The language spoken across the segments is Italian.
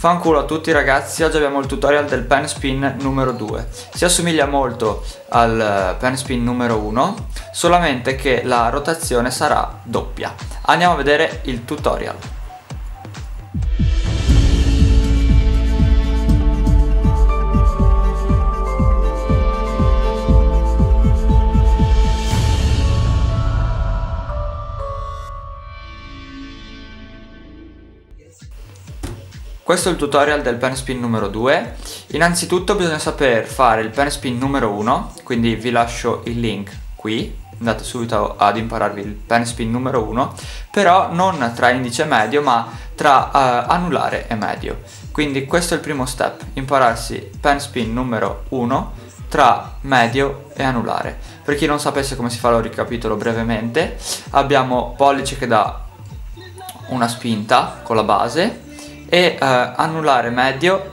Fanculo a tutti ragazzi, oggi abbiamo il tutorial del pen spin numero 2. Si assomiglia molto al pen spin numero 1, solamente che la rotazione sarà doppia. Andiamo a vedere il tutorial. Questo è il tutorial del pen spin numero 2. Innanzitutto bisogna saper fare il pen spin numero 1, quindi vi lascio il link qui, andate subito ad impararvi il pen spin numero 1, però non tra indice e medio ma tra anulare e medio. Quindi questo è il primo step, impararsi pen spin numero 1 tra medio e anulare. Per chi non sapesse come si fa, lo ricapitolo brevemente. Abbiamo pollice che dà una spinta con la base e anulare medio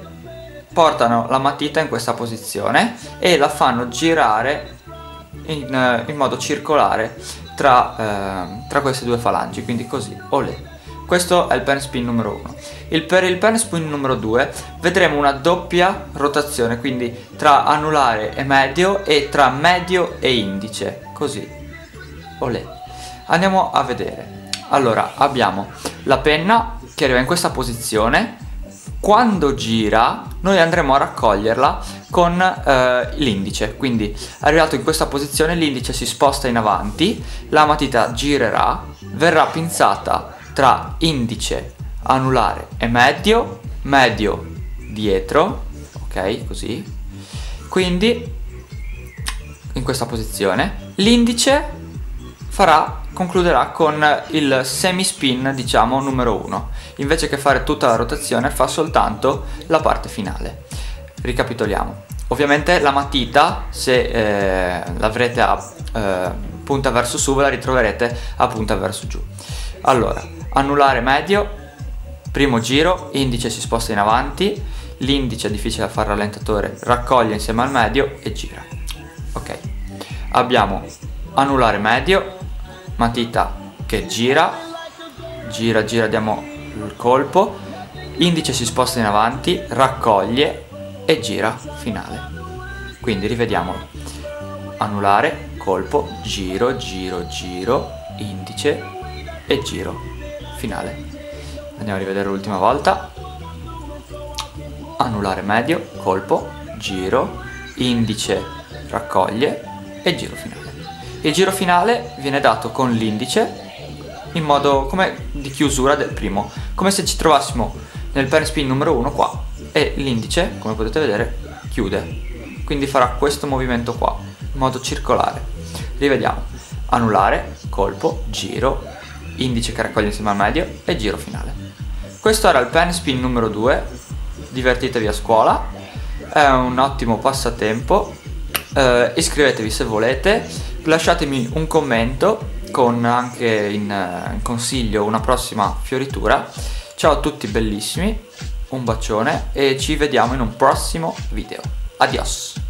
portano la matita in questa posizione e la fanno girare in modo circolare tra queste due falangi, quindi così, olè. Questo è il pen spin numero 1. Per il pen spin numero 2 vedremo una doppia rotazione, quindi tra anulare e medio e tra medio e indice, così, olè. Andiamo a vedere. Allora, abbiamo la penna che arriva in questa posizione. Quando gira noi andremo a raccoglierla con l'indice, quindi arrivato in questa posizione l'indice si sposta in avanti, la matita girerà, verrà pinzata tra indice, anulare e medio, medio dietro, ok, così, quindi in questa posizione l'indice concluderà con il semi-spin, diciamo, numero 1. Invece che fare tutta la rotazione fa soltanto la parte finale. Ricapitoliamo. Ovviamente la matita, se l'avrete a punta verso su, ve la ritroverete a punta verso giù. Allora, anulare medio, primo giro, indice si sposta in avanti, l'indice è difficile da fare rallentatore, raccoglie insieme al medio e gira. Ok. Abbiamo anulare medio, matita che gira, gira, gira, diamo il colpo, indice si sposta in avanti, raccoglie e gira, finale. Quindi rivediamolo. Anulare, colpo, giro, giro, giro, indice e giro, finale. Andiamo a rivedere l'ultima volta. Anulare medio, colpo, giro, indice, raccoglie e giro finale. Il giro finale viene dato con l'indice in modo come di chiusura del primo, come se ci trovassimo nel pen spin numero 1 qua e l'indice, come potete vedere, chiude, quindi farà questo movimento qua in modo circolare. Rivediamo: anulare, colpo, giro, indice che raccoglie insieme al medio e giro finale. Questo era il pen spin numero 2. Divertitevi a scuola, è un ottimo passatempo. Iscrivetevi se volete, lasciatemi un commento con anche in consiglio una prossima fioritura. Ciao a tutti bellissimi, un bacione e ci vediamo in un prossimo video. Adios!